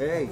Ei!